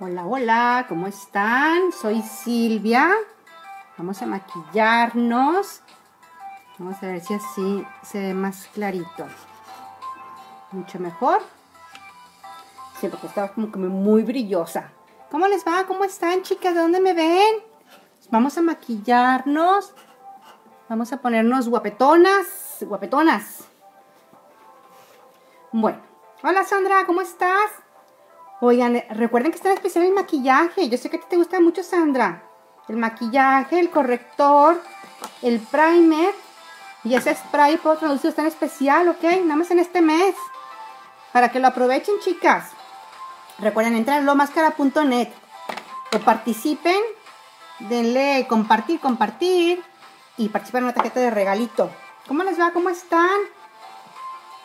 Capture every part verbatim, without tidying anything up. Hola, hola, ¿cómo están? Soy Silvia. Vamos a maquillarnos. Vamos a ver si así se ve más clarito. Mucho mejor. Sí, porque estaba como que muy brillosa. ¿Cómo les va? ¿Cómo están, chicas? ¿De dónde me ven? Vamos a maquillarnos. Vamos a ponernos guapetonas. Guapetonas. Bueno. Hola, Sandra. ¿Cómo estás? Oigan, recuerden que está en especial el maquillaje. Yo sé que a ti te gusta mucho, Sandra. El maquillaje, el corrector, el primer. Y ese spray por traducido está en especial, ¿ok? Nada más en este mes. Para que lo aprovechen, chicas. Recuerden entrar a lomascara punto net o participen, denle compartir, compartir y participen en una tarjeta de regalito. ¿Cómo les va? ¿Cómo están?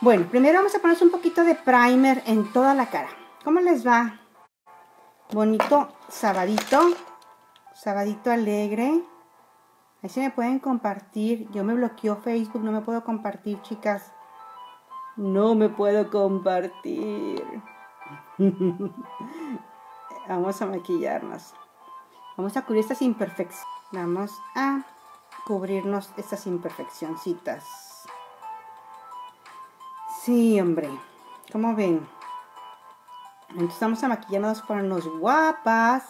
Bueno, primero vamos a ponernos un poquito de primer en toda la cara. ¿Cómo les va? Bonito sabadito, sabadito alegre. Ahí se me pueden compartir. Yo me bloqueó Facebook, no me puedo compartir, chicas. No me puedo compartir. Vamos a maquillarnos. Vamos a cubrir estas imperfecciones. Vamos a cubrirnos estas imperfeccioncitas. Sí, hombre. ¿Cómo ven? Entonces vamos a maquillarnos para ponernos guapas.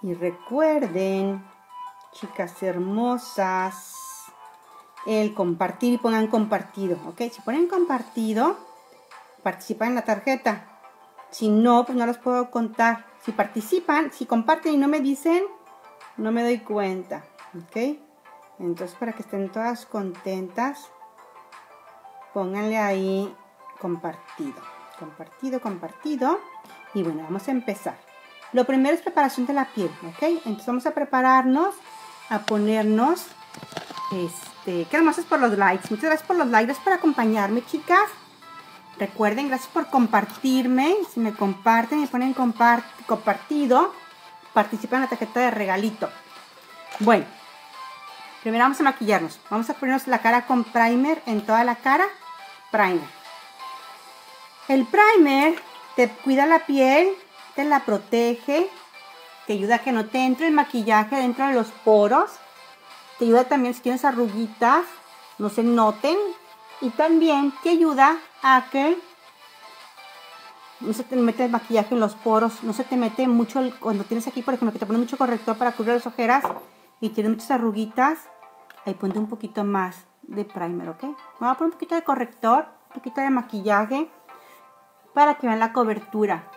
Y recuerden, chicas hermosas, el compartir. Y pongan compartido, ¿ok? Si ponen compartido, participan en la tarjeta. Si no, pues no los puedo contar. Si participan, si comparten y no me dicen, no me doy cuenta. ¿Ok? Entonces, para que estén todas contentas, pónganle ahí compartido. Compartido, compartido. Y bueno, vamos a empezar. Lo primero es preparación de la piel. ¿Ok? Entonces, vamos a prepararnos, a ponernos... Este, qué hermosas por los likes. Muchas gracias por los likes. Gracias por acompañarme, chicas. Recuerden, gracias por compartirme. Si me comparten y ponen compart compartido, participan en la tarjeta de regalito. Bueno, primero vamos a maquillarnos. Vamos a ponernos la cara con primer en toda la cara. Primer. El primer te cuida la piel, te la protege, te ayuda a que no te entre el maquillaje dentro de los poros. Te ayuda también si tienes arruguitas, no se noten. Y también te ayuda a que no se te mete el maquillaje en los poros, no se te mete mucho el, cuando tienes aquí, por ejemplo, que te pones mucho corrector para cubrir las ojeras y tienes muchas arruguitas, ahí ponte un poquito más de primer, ¿ok? Me voy a poner un poquito de corrector, un poquito de maquillaje para que vean la cobertura.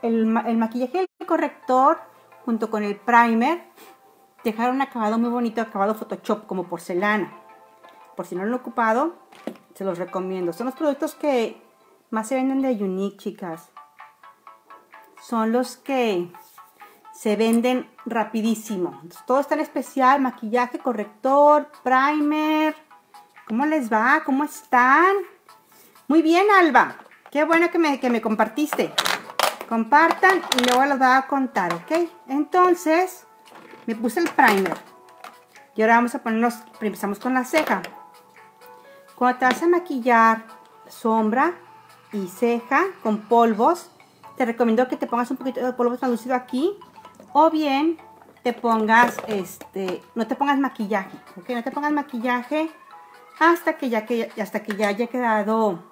El, el maquillaje y el corrector junto con el primer dejaron un acabado muy bonito, acabado Photoshop como porcelana. Por si no lo han ocupado, se los recomiendo. Son los productos que más se venden de Younique, chicas. Son los que se venden rapidísimo. Entonces, todo está en especial. Maquillaje, corrector, primer. ¿Cómo les va? ¿Cómo están? Muy bien, Alba. Qué bueno que me, que me compartiste. Compartan y luego los voy a contar, ¿ok? Entonces, me puse el primer. Y ahora vamos a ponernos, empezamos con la ceja. Cuando te vas a maquillar sombra y ceja con polvos, te recomiendo que te pongas un poquito de polvo translúcido aquí. O bien te pongas, este, no te pongas maquillaje, ¿ok? No te pongas maquillaje hasta que ya, que, hasta que ya haya quedado.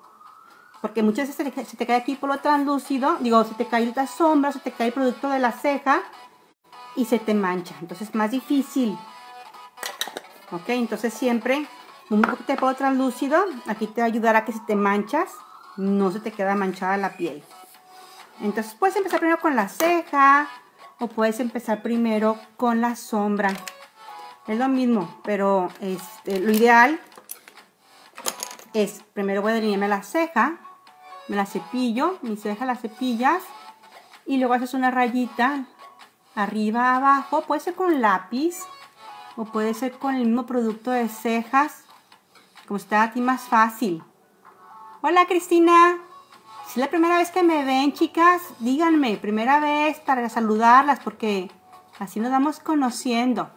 Porque muchas veces se te, se te cae aquí polvo translúcido, digo, se te cae la sombra, se te cae el producto de la ceja y se te mancha. Entonces es más difícil. Ok, entonces siempre un poquito de polvo translúcido, aquí te va a ayudar a que si te manchas, no se te queda manchada la piel. Entonces puedes empezar primero con la ceja o puedes empezar primero con la sombra. Es lo mismo, pero este, lo ideal es, primero voy a delinearme la ceja, me la cepillo, mi ceja la cepillas y luego haces una rayita arriba, abajo, puede ser con lápiz. O puede ser con el mismo producto de cejas, como está a ti más fácil. Hola, Cristina. Si es la primera vez que me ven, chicas, díganme. Primera vez para saludarlas, porque así nos vamos conociendo.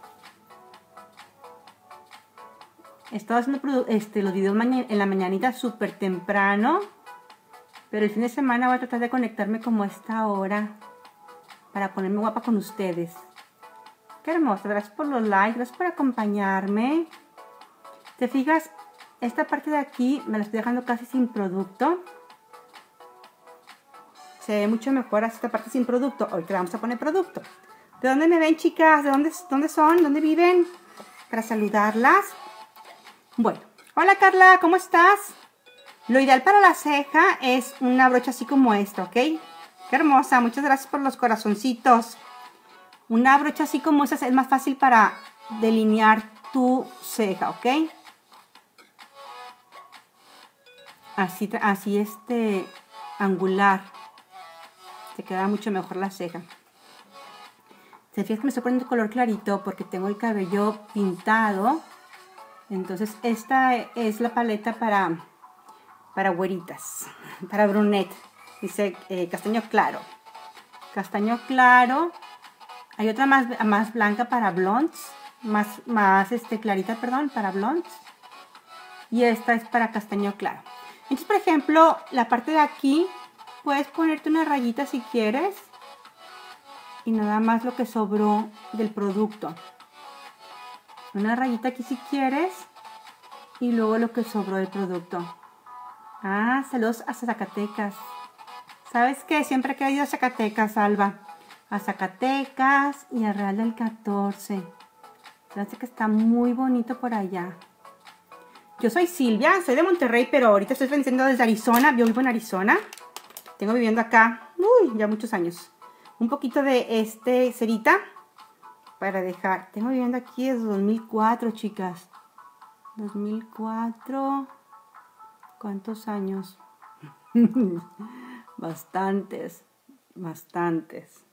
He estado haciendo este, los videos en la mañanita súper temprano. Pero el fin de semana voy a tratar de conectarme como a esta hora. para ponerme guapa con ustedes. Qué hermosa, gracias por los likes, gracias por acompañarme. ¿Te fijas? Esta parte de aquí me la estoy dejando casi sin producto. Se ve mucho mejor así esta parte sin producto. Ahorita vamos a poner producto. ¿De dónde me ven, chicas? ¿De dónde, dónde son? ¿Dónde viven? Para saludarlas. Bueno, hola Carla, ¿cómo estás? Lo ideal para la ceja es una brocha así como esta, ¿ok? Qué hermosa, muchas gracias por los corazoncitos. Una brocha así como esta es más fácil para delinear tu ceja, ¿ok? Así, así este angular. Se queda mucho mejor la ceja. Se fijan que me estoy poniendo color clarito porque tengo el cabello pintado. Entonces esta es la paleta para, para güeritas, para brunette. Dice eh, castaño claro. Castaño claro. Hay otra más, más blanca para blondes. Más, más este, clarita, perdón, para blondes. Y esta es para castaño claro. Entonces, por ejemplo, la parte de aquí, puedes ponerte una rayita si quieres. Y nada más lo que sobró del producto. Una rayita aquí si quieres. Y luego lo que sobró del producto. Ah, saludos a Zacatecas. ¿Sabes qué? Siempre he querido a Zacatecas, Alba. A Zacatecas y a Real del catorce. Parece que está muy bonito por allá. Yo soy Silvia, soy de Monterrey, pero ahorita estoy vendiendo desde Arizona. Yo vivo en Arizona. Tengo viviendo acá, uy, ya muchos años. Un poquito de este cerita para dejar. Tengo viviendo aquí desde dos mil cuatro, chicas. dos mil cuatro. ¿Cuántos años? Bastantes, bastantes.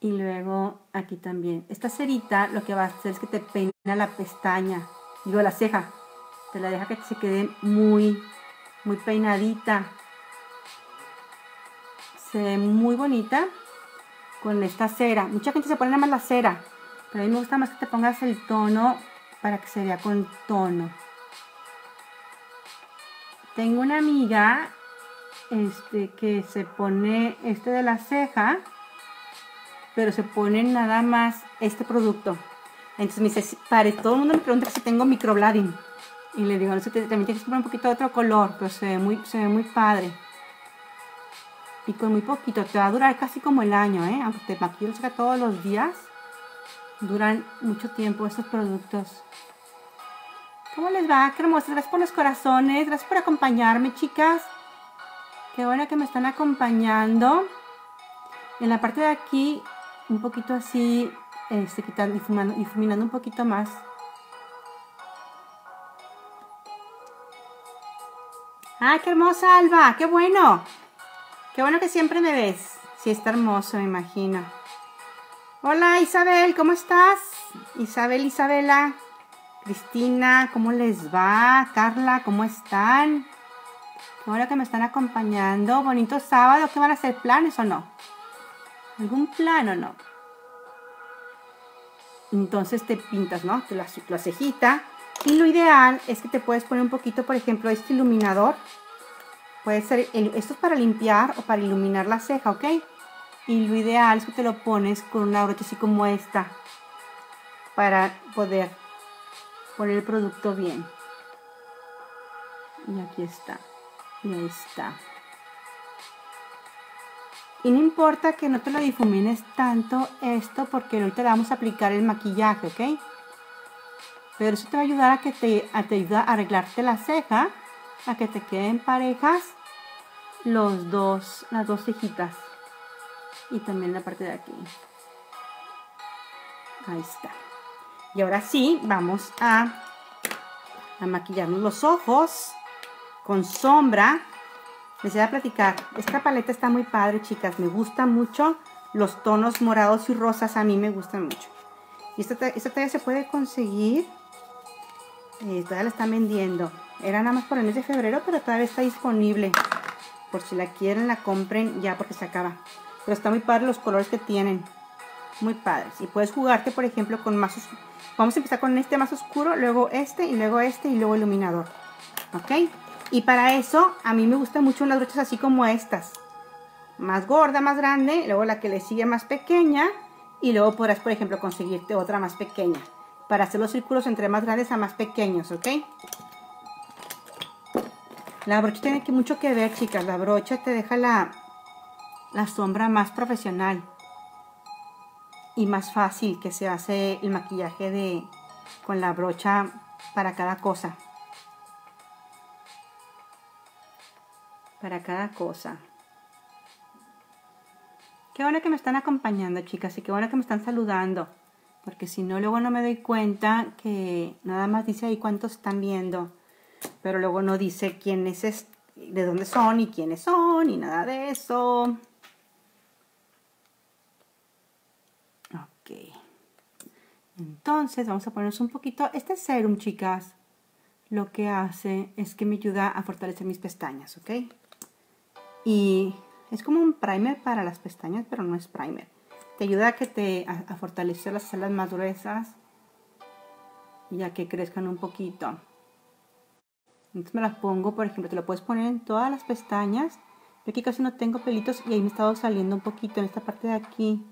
Y luego aquí también. Esta cerita lo que va a hacer es que te peina la pestaña. Digo, la ceja. Te la deja que se quede muy, muy peinadita. Se ve muy bonita con esta cera. Mucha gente se pone nada más la cera, pero a mí me gusta más que te pongas el tono para que se vea con tono. Tengo una amiga este, que se pone este de la ceja, pero se pone nada más este producto. Entonces me dice, pare, todo el mundo me pregunta si tengo microblading. Y le digo, no sé, también tienes que poner un poquito de otro color, pero se ve muy, se ve muy padre. Y con muy poquito, te va a durar casi como el año, ¿eh? Aunque te maquilles todos los días, duran mucho tiempo estos productos. ¿Cómo les va? Qué hermosas, gracias por los corazones, gracias por acompañarme, chicas. Qué bueno que me están acompañando. En la parte de aquí, un poquito así, este, quitando, difuminando, difuminando un poquito más. ¡Ah, qué hermosa, Alba! ¡Qué bueno! Qué bueno que siempre me ves. Sí, está hermoso, me imagino. Hola, Isabel, ¿cómo estás? Isabel, Isabela. Cristina, ¿cómo les va? Carla, ¿cómo están? Qué bueno que me están acompañando. Bonito sábado. ¿Qué van a hacer? ¿Planes o no? ¿Algún plan o no? Entonces te pintas, ¿no? Te la, la cejita. Y lo ideal es que te puedes poner un poquito, por ejemplo, este iluminador. Puede ser, esto es para limpiar o para iluminar la ceja, ¿ok? Y lo ideal es que te lo pones con una brocha así como esta. Para poder poner el producto bien. Y aquí está. Y ahí está. Y no importa que no te lo difumines tanto esto, porque ahorita le vamos a aplicar el maquillaje, ¿ok? Pero eso te va a ayudar a que te, a te ayuda a arreglarte la ceja. A que te queden parejas los dos, las dos cejitas. Y también la parte de aquí. Ahí está. Y ahora sí, vamos a, a maquillarnos los ojos con sombra. Les voy a platicar. Esta paleta está muy padre, chicas. Me gusta mucho. Los tonos morados y rosas a mí me gustan mucho. Y esta, esta talla se puede conseguir. Eh, todavía la están vendiendo. Era nada más por el mes de febrero, pero todavía está disponible. Por si la quieren, la compren ya porque se acaba. Pero está muy padre los colores que tienen. Muy padres. Y puedes jugarte, por ejemplo, con más oscuro. Vamos a empezar con este más oscuro, luego este, y luego este, y luego iluminador. ¿Ok? Y para eso, a mí me gustan mucho unas brochas así como estas. más gorda, más grande, luego la que le sigue más pequeña, y luego podrás, por ejemplo, conseguirte otra más pequeña, para hacer los círculos entre más grandes a más pequeños, ¿ok? La brocha tiene que mucho que ver, chicas. La brocha te deja la, la sombra más profesional y más fácil que se hace el maquillaje de con la brocha para cada cosa. Para cada cosa. Qué bueno que me están acompañando, chicas, y qué bueno que me están saludando, porque si no, luego no me doy cuenta que nada más dice ahí cuántos están viendo, pero luego no dice quiénes es, de dónde son y quiénes son y nada de eso. Ok. Entonces vamos a ponernos un poquito. Este serum, chicas, lo que hace es que me ayuda a fortalecer mis pestañas, ¿ok? Y es como un primer para las pestañas, pero no es primer. Te ayuda a que te a, a fortalecer las cejas más gruesas y a que crezcan un poquito. Entonces me las pongo, por ejemplo, te lo puedes poner en todas las pestañas. Yo aquí casi no tengo pelitos y ahí me he estado saliendo un poquito en esta parte de aquí.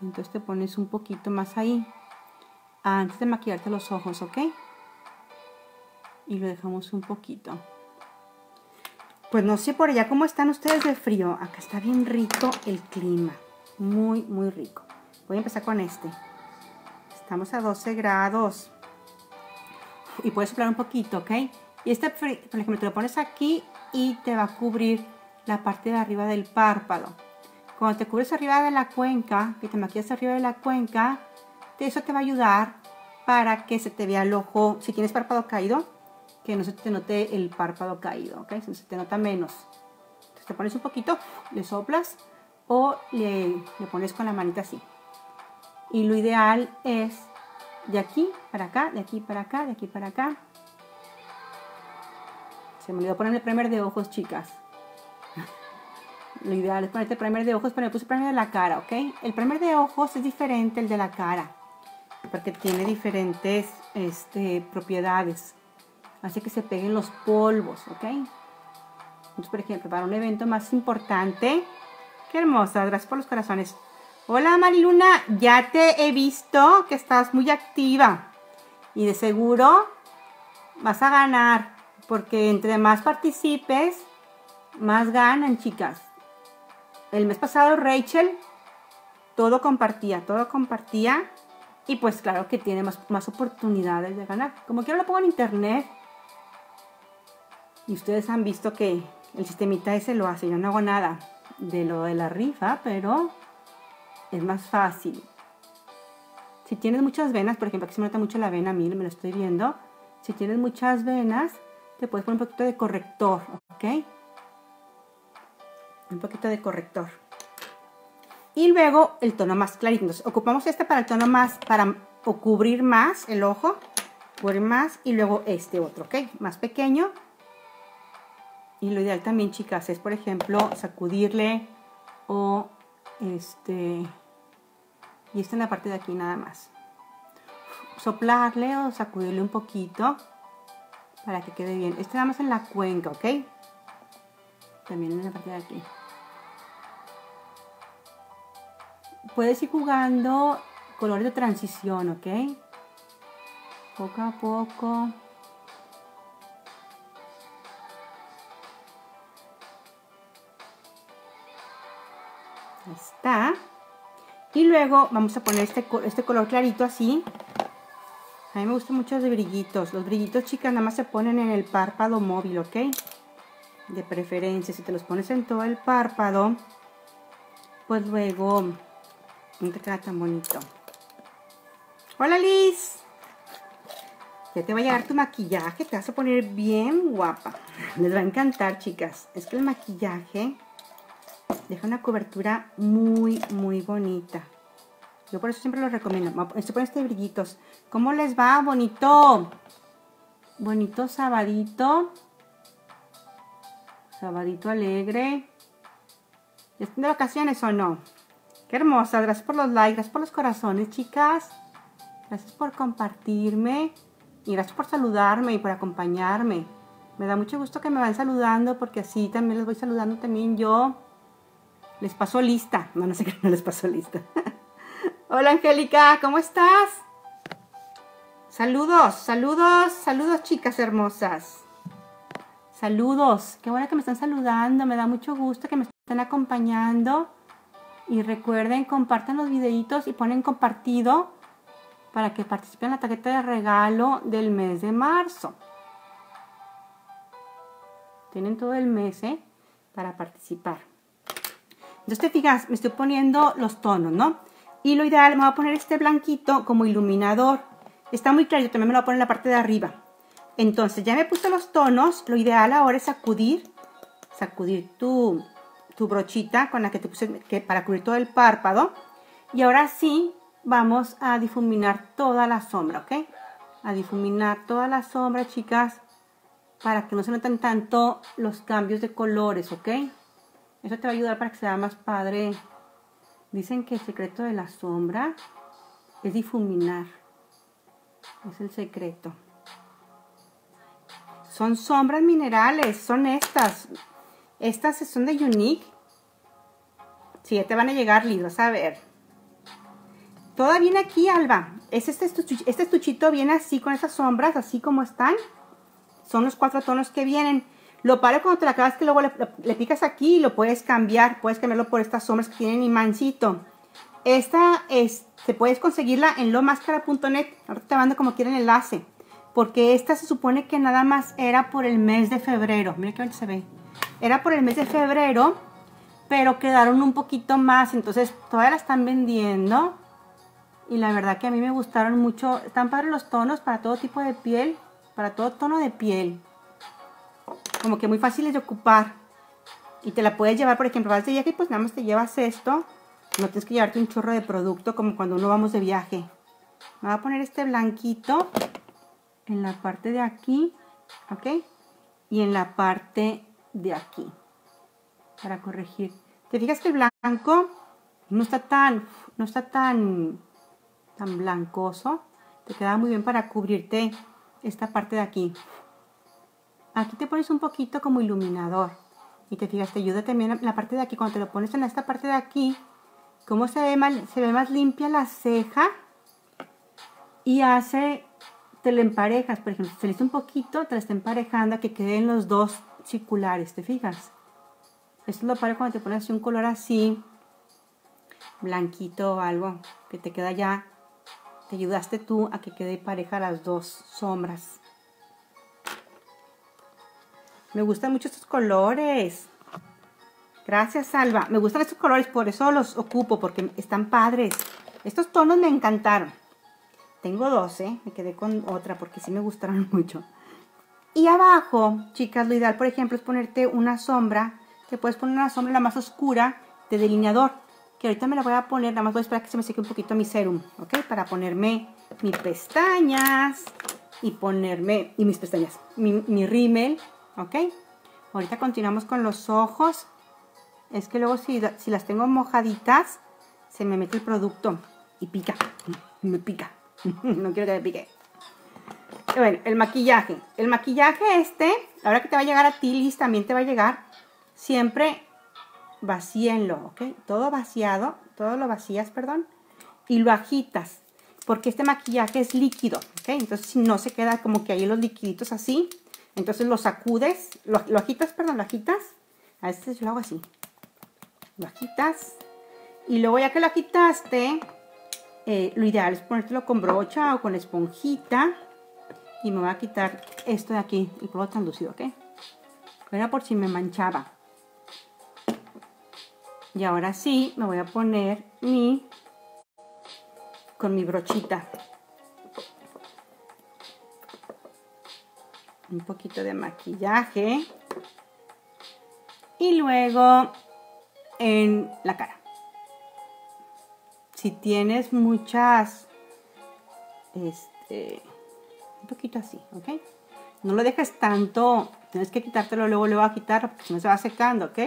Entonces te pones un poquito más ahí antes de maquillarte los ojos, ¿ok? Y lo dejamos un poquito. Pues no sé por allá cómo están ustedes de frío. Acá está bien rico el clima. Muy, muy rico. Voy a empezar con este. Estamos a doce grados. Y puedes soplar un poquito, ¿ok? Y este, por ejemplo, te lo pones aquí y te va a cubrir la parte de arriba del párpado. Cuando te cubres arriba de la cuenca, que te maquillas arriba de la cuenca, eso te va a ayudar para que se te vea el ojo. Si tienes párpado caído, que no se te note el párpado caído, ¿ok? Se te nota menos. Entonces te pones un poquito, le soplas o le, le pones con la manita así. Y lo ideal es de aquí para acá, de aquí para acá, de aquí para acá. Se me olvidó ponerme el primer de ojos, chicas. Lo ideal es ponerte el primer de ojos, pero le puse el primer de la cara, ¿ok? El primer de ojos es diferente al de la cara, porque tiene diferentes este, propiedades. Hace que se peguen los polvos, ¿ok? Entonces, por ejemplo, para un evento más importante. ¡Qué hermosa! Gracias por los corazones. Hola, Mariluna. Ya te he visto que estás muy activa. Y de seguro vas a ganar. Porque entre más participes, más ganan, chicas. El mes pasado, Rachel, todo compartía, todo compartía. Y pues claro que tiene más, más oportunidades de ganar. Como quiera lo pongo en internet. Y ustedes han visto que el sistemita ese lo hace. Yo no hago nada de lo de la rifa, pero es más fácil. Si tienes muchas venas, por ejemplo, aquí se me nota mucho la vena, miren, me lo estoy viendo. Si tienes muchas venas, te puedes poner un poquito de corrector, ¿ok? Un poquito de corrector. Y luego el tono más clarito. Entonces, ocupamos este para el tono más, para cubrir más el ojo, cubrir más, y luego este otro, ¿ok? Más pequeño. Y lo ideal también, chicas, es, por ejemplo, sacudirle o este, y esta en la parte de aquí nada más. Soplarle o sacudirle un poquito para que quede bien. Este nada más en la cuenca, ¿ok? También en la parte de aquí. Puedes ir jugando colores de transición, ¿ok? Poco a poco. Ahí está. Y luego vamos a poner este, este color clarito así. A mí me gustan mucho los brillitos. Los brillitos, chicas, nada más se ponen en el párpado móvil, ¿ok? De preferencia, si te los pones en todo el párpado, pues luego no te queda tan bonito. ¡Hola, Liz! Ya te va a llegar tu maquillaje. Te vas a poner bien guapa. Les va a encantar, chicas. Es que el maquillaje deja una cobertura muy, muy bonita. Yo por eso siempre lo recomiendo. Se ponen estos brillitos. ¿Cómo les va? Bonito. Bonito sabadito. Sabadito alegre. ¿Ya están de vacaciones o no? Qué hermosa. Gracias por los likes. Gracias por los corazones, chicas. Gracias por compartirme. Y gracias por saludarme y por acompañarme. Me da mucho gusto que me van saludando, porque así también les voy saludando también yo. Les pasó lista. No, no sé qué, no les pasó lista. Hola, Angélica, ¿cómo estás? Saludos, saludos, saludos, chicas hermosas. Saludos. Qué bueno que me están saludando. Me da mucho gusto que me estén acompañando. Y recuerden, compartan los videitos y ponen compartido para que participen en la tarjeta de regalo del mes de marzo. Tienen todo el mes, ¿eh? Para participar. Entonces te fijas, me estoy poniendo los tonos, ¿no? Y lo ideal, me voy a poner este blanquito como iluminador. Está muy claro, yo también me lo voy a poner en la parte de arriba. Entonces ya me puse los tonos. Lo ideal ahora es sacudir, sacudir tu, tu brochita con la que te puse que para cubrir todo el párpado. Y ahora sí vamos a difuminar toda la sombra, ¿ok? A difuminar toda la sombra, chicas, para que no se noten tanto los cambios de colores, ¿ok? Eso te va a ayudar para que sea más padre. Dicen que el secreto de la sombra es difuminar. Es el secreto. Son sombras minerales, son estas. Estas son de Younique. Sí, ya te van a llegar, Liz, vas a ver. Todo viene aquí, Alba. Es este, estuchito, este estuchito viene así con esas sombras, así como están. Son los cuatro tonos que vienen. Lo padre cuando te la acabas que luego le, le picas aquí y lo puedes cambiar. Puedes cambiarlo por estas sombras que tienen imancito. Esta es, se puedes conseguirla en lomascara punto net. Ahora te mando como quiera el enlace. Porque esta se supone que nada más era por el mes de febrero. Mira qué bonito se ve. Era por el mes de febrero, pero quedaron un poquito más. Entonces todavía la están vendiendo. Y la verdad que a mí me gustaron mucho. Están padres los tonos para todo tipo de piel. Para todo tono de piel. Como que muy fáciles de ocupar. Y te la puedes llevar, por ejemplo, vas de viaje y pues nada más te llevas esto. No tienes que llevarte un chorro de producto como cuando uno vamos de viaje. Me voy a poner este blanquito en la parte de aquí, ¿ok? Y en la parte de aquí. Para corregir. ¿Te fijas que el blanco no está tan, no está tan, tan blancoso? Te queda muy bien para cubrirte esta parte de aquí. Aquí te pones un poquito como iluminador. Y te fijas, te ayuda también la parte de aquí. Cuando te lo pones en esta parte de aquí, como se ve más, se ve más limpia la ceja. Y hace, te la emparejas. Por ejemplo, si te le hizo un poquito, te la está emparejando a que queden los dos circulares. ¿Te fijas? Esto es lo padre cuando te pones un color así, blanquito o algo, que te queda ya. Te ayudaste tú a que quede pareja las dos sombras. Me gustan mucho estos colores. Gracias, Alba. Me gustan estos colores, por eso los ocupo, porque están padres. Estos tonos me encantaron. Tengo dos, ¿eh? Me quedé con otra porque sí me gustaron mucho. Y abajo, chicas, lo ideal, por ejemplo, es ponerte una sombra. Te puedes poner una sombra la más oscura de delineador. Que ahorita me la voy a poner, nada más voy a esperar que se me seque un poquito mi serum, ¿ok? Para ponerme mis pestañas y ponerme, y mis pestañas, mi, mi rímel, ¿ok? Ahorita continuamos con los ojos. Es que luego si, si las tengo mojaditas, se me mete el producto y pica, me pica. No quiero que me pique. Bueno, el maquillaje. El maquillaje este, ahora que te va a llegar a ti, Liz, también te va a llegar siempre. Vacíenlo, ¿ok? Todo vaciado, todo lo vacías, perdón, y lo agitas, porque este maquillaje es líquido, ¿ok? Entonces si no se queda como que ahí los liquiditos así, entonces lo sacudes, lo, lo agitas, perdón, lo agitas, a veces yo lo hago así, lo agitas, y luego ya que lo agitaste, eh, lo ideal es ponértelo con brocha o con esponjita, y me voy a quitar esto de aquí, el polvo translúcido, ¿ok? Era por si me manchaba. Y ahora sí, me voy a poner mi, con mi brochita. Un poquito de maquillaje. Y luego en la cara. Si tienes muchas, este, un poquito así, ¿ok? No lo dejes tanto, tienes que quitártelo, luego lo voy a quitar porque si no se va secando, ¿ok?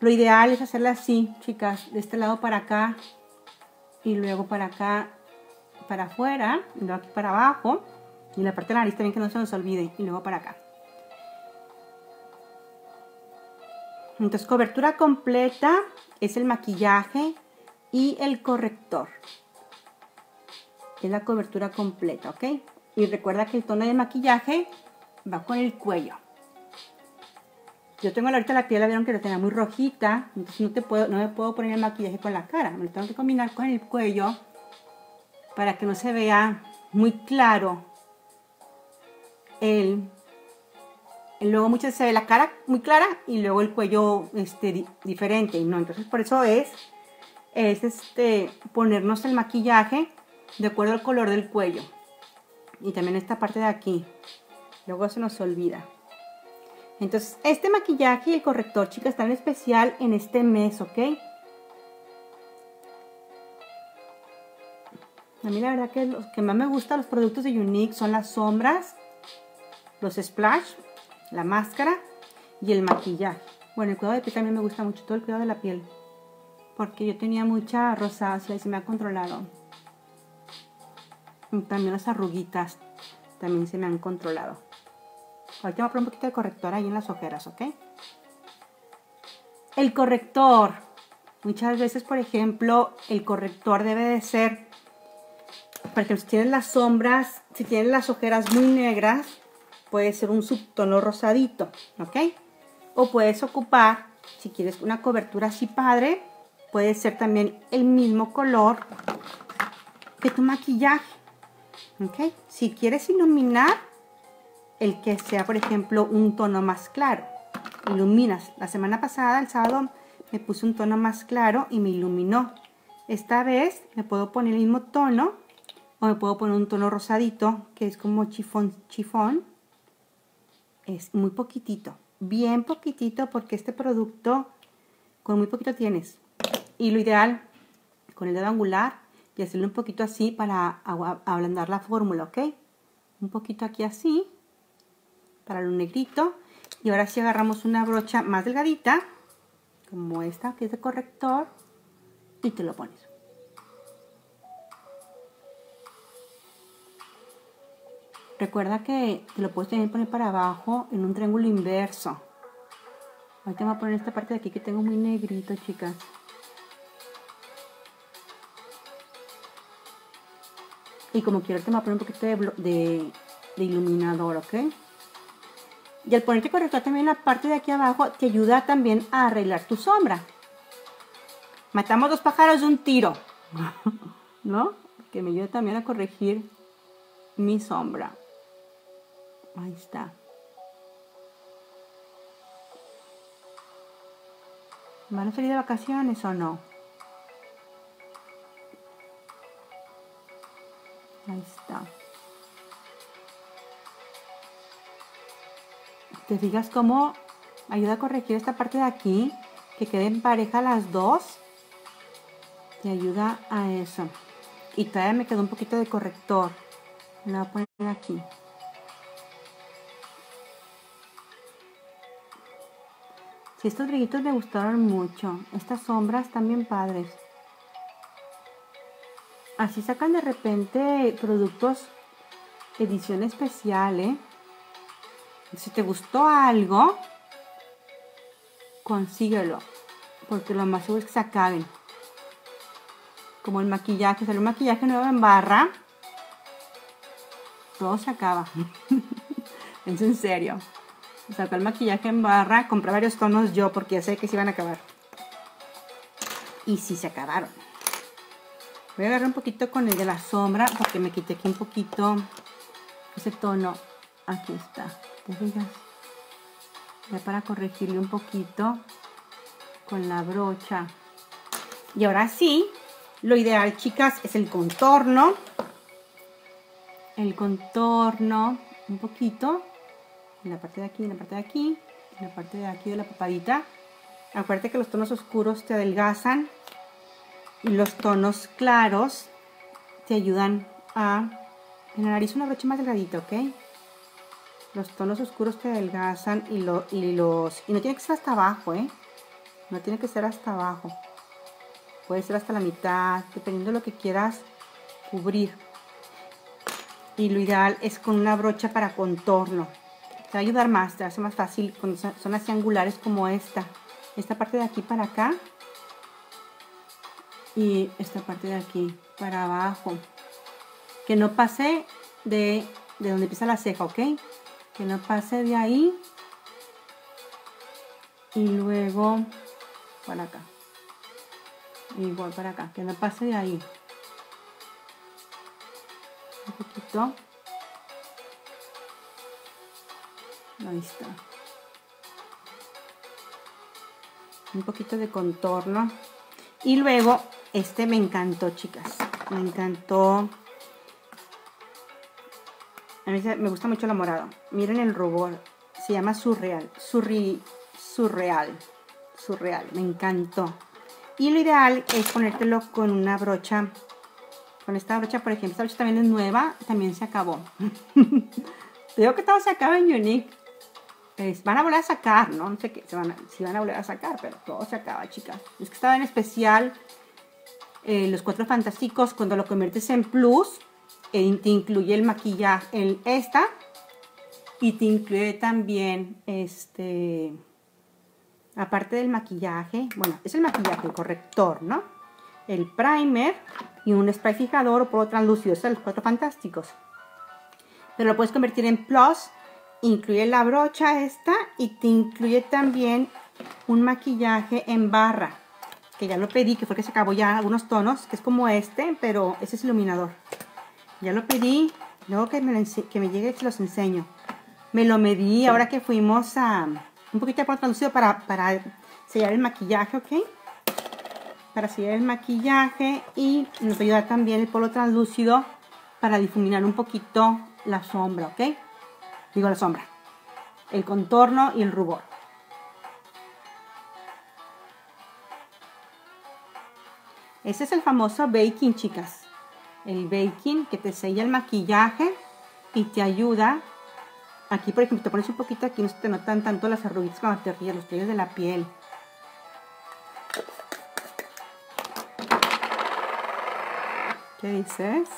Lo ideal es hacerla así, chicas, de este lado para acá y luego para acá, para afuera, y luego aquí para abajo y la parte de la nariz también que no se nos olvide y luego para acá. Entonces, cobertura completa es el maquillaje y el corrector. Es la cobertura completa, ¿ok? Y recuerda que el tono de maquillaje va con el cuello. Yo tengo ahorita la piel, la vieron que la tenía muy rojita, entonces no, te puedo, no me puedo poner el maquillaje con la cara. Me lo tengo que combinar con el cuello para que no se vea muy claro el... Luego muchas veces se ve la cara muy clara y luego el cuello este, di, diferente, ¿no? Entonces por eso es, es este, ponernos el maquillaje de acuerdo al color del cuello. Y también esta parte de aquí. Luego se nos olvida. Entonces este maquillaje y el corrector, chicas, están en especial en este mes, ¿ok? A mí la verdad que los que más me gustan los productos de Younique son las sombras, los splash, la máscara y el maquillaje. Bueno, el cuidado de piel también me gusta mucho, todo el cuidado de la piel, porque yo tenía mucha rosácea y se me ha controlado. Y también las arruguitas también se me han controlado. Ahorita voy a poner un poquito de corrector ahí en las ojeras, ¿ok? El corrector. Muchas veces, por ejemplo, el corrector debe de ser, porque si tienen las sombras, si tienen las ojeras muy negras, puede ser un subtono rosadito, ¿ok? O puedes ocupar, si quieres una cobertura así padre, puede ser también el mismo color que tu maquillaje, ¿ok? Si quieres iluminar, el que sea, por ejemplo, un tono más claro, iluminas. La semana pasada, el sábado, me puse un tono más claro y me iluminó. Esta vez me puedo poner el mismo tono o me puedo poner un tono rosadito, que es como chifón, chifón. Es muy poquitito, bien poquitito, porque este producto con muy poquito tienes. Y lo ideal, con el dedo angular y hacerlo un poquito así para ablandar la fórmula, ¿ok? Un poquito aquí así, para lo negrito. Y ahora sí agarramos una brocha más delgadita, como esta, que es de corrector, y te lo pones. Recuerda que te lo puedes también poner para abajo en un triángulo inverso. Ahorita me voy a poner esta parte de aquí que tengo muy negrito, chicas. Y como quiero, te voy a poner un poquito de, de, de iluminador, ¿ok? Y al ponerte corrector también la parte de aquí abajo te ayuda también a arreglar tu sombra. Matamos dos pájaros de un tiro, ¿no? Que me ayuda también a corregir mi sombra. Ahí está. ¿Van a salir de vacaciones o no? Ahí está. Te fijas cómo ayuda a corregir esta parte de aquí, que queden pareja las dos. Te ayuda a eso. Y todavía me quedó un poquito de corrector. La voy a poner aquí. Si sí, estos brillitos me gustaron mucho. Estas sombras también padres. Así sacan de repente productos edición especial, ¿eh? Si te gustó algo, consíguelo, porque lo más seguro es que se acaben. Como el maquillaje, sale un maquillaje nuevo en barra, todo se acaba. Es en serio. Sacó el maquillaje en barra, compré varios tonos yo porque ya sé que se iban a acabar. Y sí se acabaron. Voy a agarrar un poquito con el de la sombra porque me quité aquí un poquito ese tono. Aquí está. ¿Te fijas? Ya para corregirle un poquito con la brocha. Y ahora sí, lo ideal, chicas, es el contorno. El contorno, un poquito, en la parte de aquí, en la parte de aquí, en la parte de aquí de la papadita. Acuérdate que los tonos oscuros te adelgazan y los tonos claros te ayudan a... En la nariz una brocha más delgadita, ¿ok? Los tonos oscuros te adelgazan y, lo, y los... Y no tiene que ser hasta abajo, ¿eh? No tiene que ser hasta abajo. Puede ser hasta la mitad, dependiendo de lo que quieras cubrir. Y lo ideal es con una brocha para contorno. Te va a ayudar más, te hace más fácil cuando son así angulares como esta. esta parte de aquí para acá y esta parte de aquí para abajo, que no pase de, de donde empieza la ceja, ok, que no pase de ahí, y luego para acá, igual para acá, que no pase de ahí, un poquito, ahí está, un poquito de contorno. Y luego este me encantó, chicas, me encantó, a mí me gusta mucho el morado, miren el rubor, se llama Surreal, Surri, Surreal, Surreal, me encantó. Y lo ideal es ponértelo con una brocha, con esta brocha, por ejemplo, esta brocha también es nueva, también se acabó. Te digo que todo se acaba en Younique. Es, van a volver a sacar, ¿no? No sé qué, se van a, si van a volver a sacar, pero todo se acaba, chicas. Es que estaba en especial eh, los cuatro fantásticos, cuando lo conviertes en plus, eh, te incluye el maquillaje, el esta, y te incluye también, este, aparte del maquillaje, bueno, es el maquillaje, el corrector, ¿no? El primer y un spray fijador o polvo translúcido, son los cuatro fantásticos. Pero lo puedes convertir en plus, incluye la brocha esta y te incluye también un maquillaje en barra, que ya lo pedí, que fue que se acabó ya algunos tonos, que es como este, pero ese es iluminador, ya lo pedí, luego que me, lo que me llegue se los enseño, me lo medí, sí. Ahora que fuimos a un poquito de polvo translúcido para, para sellar el maquillaje, ok, para sellar el maquillaje, y nos ayuda también el polvo translúcido para difuminar un poquito la sombra, ok, digo la sombra, el contorno y el rubor. Ese es el famoso baking, chicas, el baking que te sella el maquillaje y te ayuda. Aquí, por ejemplo, te pones un poquito aquí, no se te notan tanto las arruguitas cuando te ríes, los pliegues de la piel. ¿Qué dices?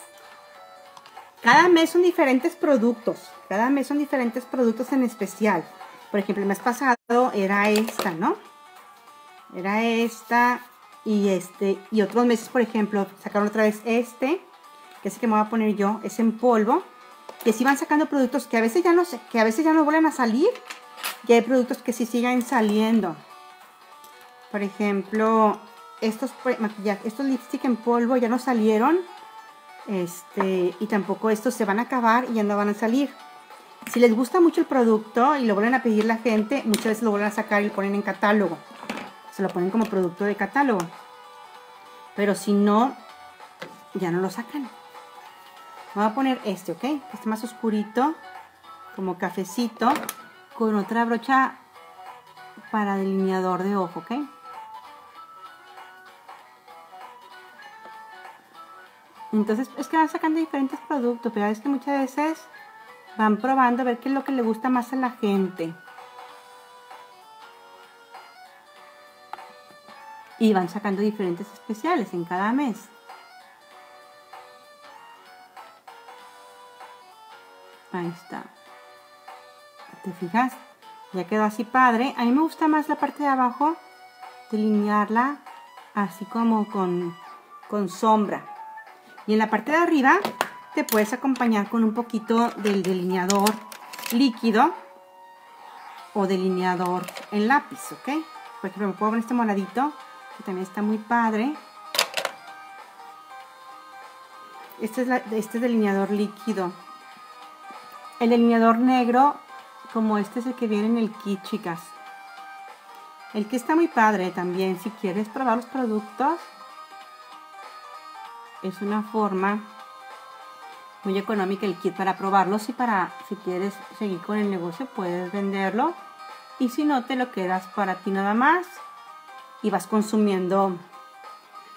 Cada mes son diferentes productos, cada mes son diferentes productos en especial. Por ejemplo, el mes pasado era esta, ¿no? Era esta y este, y otros meses, por ejemplo, sacaron otra vez este, que es el que me voy a poner yo, es en polvo, que sí van sacando productos que a veces ya no, que a veces ya no vuelven a salir, y hay productos que sí siguen saliendo. Por ejemplo, estos maquillajes, estos lipstick en polvo ya no salieron. Este, y tampoco estos se van a acabar y ya no van a salir. Si les gusta mucho el producto y lo vuelven a pedir la gente, muchas veces lo vuelven a sacar y lo ponen en catálogo, se lo ponen como producto de catálogo, pero si no, ya no lo sacan. Voy a poner este, ok, este más oscurito, como cafecito, con otra brocha para delineador de ojo, ok. Entonces es que van sacando diferentes productos, pero es que muchas veces van probando a ver qué es lo que le gusta más a la gente. Y van sacando diferentes especiales en cada mes. Ahí está. ¿Te fijas? Ya quedó así padre. A mí me gusta más la parte de abajo, delinearla así como con, con sombra. Y en la parte de arriba te puedes acompañar con un poquito del delineador líquido o delineador en lápiz, ¿ok? Por ejemplo, me puedo poner este moradito, que también está muy padre. Este es, la, este es delineador líquido. El delineador negro, como este es el que viene en el kit, chicas. El que está muy padre también, si quieres probar los productos. Es una forma muy económica el kit para probarlos y para, si quieres seguir con el negocio, puedes venderlo. Y si no, te lo quedas para ti nada más y vas consumiendo.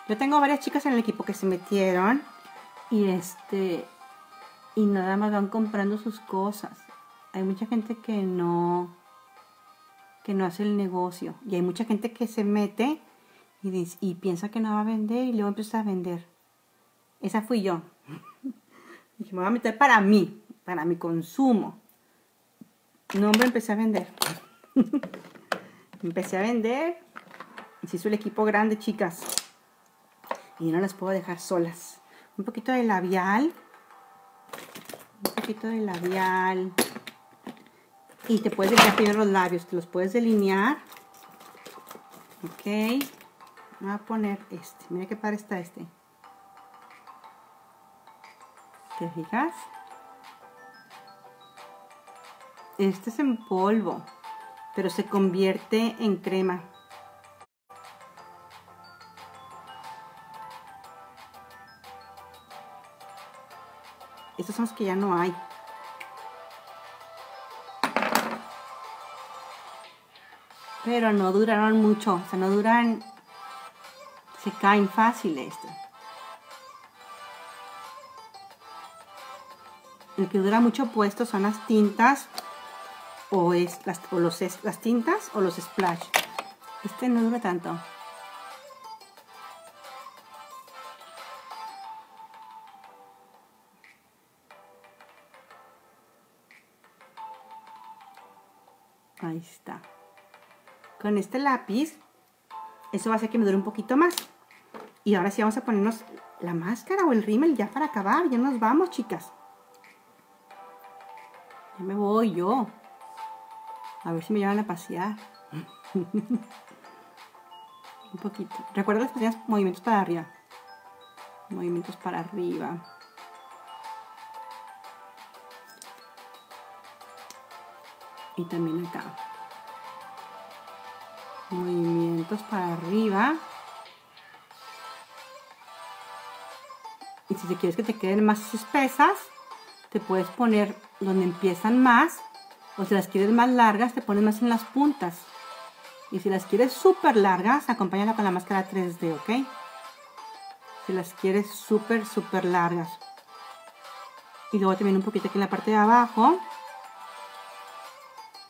Yo tengo varias chicas en el equipo que se metieron y este y nada más van comprando sus cosas. Hay mucha gente que no, que no hace el negocio. Y hay mucha gente que se mete y, dice, y piensa que no va a vender y luego empieza a vender. Esa fui yo. Dije, me voy a meter para mí, para mi consumo. No, hombre, empecé a vender. empecé a vender. Se hizo el equipo grande, chicas. Y no las puedo dejar solas. Un poquito de labial. Un poquito de labial. Y te puedes delinear primero los labios. Te los puedes delinear. Ok. Me voy a poner este. Mira qué padre está este. ¿Te fijas? Este es en polvo, pero se convierte en crema. Estos son los que ya no hay. Pero no duraron mucho, o sea, no duran, se caen fácil estos. El que dura mucho puesto son las tintas. O, es, las, o los, las tintas o los splash. Este no dura tanto. Ahí está. Con este lápiz, eso va a hacer que me dure un poquito más. Y ahora sí vamos a ponernos la máscara o el rímel ya para acabar. Ya nos vamos, chicas. Ya me voy yo. A ver si me llevan a pasear. Un poquito. Recuerda que tenías movimientos para arriba. Movimientos para arriba. Y también acá. Movimientos para arriba. Y si te quieres que te queden más espesas, te puedes poner donde empiezan más. O si las quieres más largas, te pones más en las puntas. Y si las quieres súper largas, acompáñala con la máscara tres D, ¿ok? Si las quieres súper, súper largas. Y luego también un poquito aquí en la parte de abajo.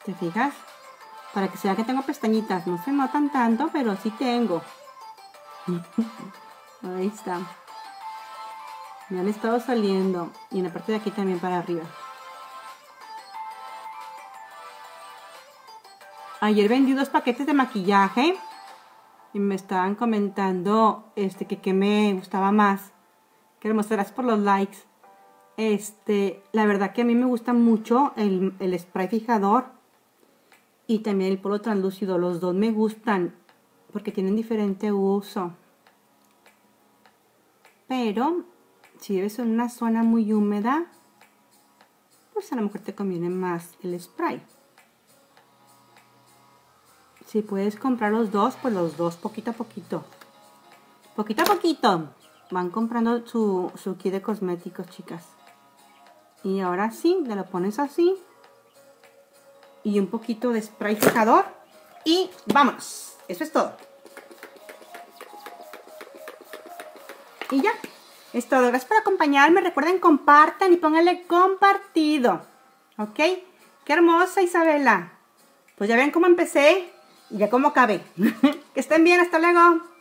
¿Te fijas? Para que sea que tengo pestañitas. No se notan tanto, pero sí tengo. Ahí está. Me han estado saliendo. Y en la parte de aquí también para arriba. Ayer vendí dos paquetes de maquillaje y me estaban comentando este, que, que me gustaba más. Que lo mostrarás por los likes. Este, la verdad que a mí me gusta mucho el, el spray fijador y también el polvo translúcido. Los dos me gustan porque tienen diferente uso. Pero si vives en una zona muy húmeda, pues a lo mejor te conviene más el spray. Si puedes comprar los dos, pues los dos poquito a poquito. Poquito a poquito. Van comprando su, su kit de cosméticos, chicas. Y ahora sí, te lo pones así. Y un poquito de spray fijador. Y vámonos. Eso es todo. Y ya. Es todo. Gracias por acompañarme. Recuerden, compartan y pónganle compartido. ¿Ok? ¡Qué hermosa Isabela! Pues ya ven cómo empecé. Y ya como acabé. Que estén bien, hasta luego.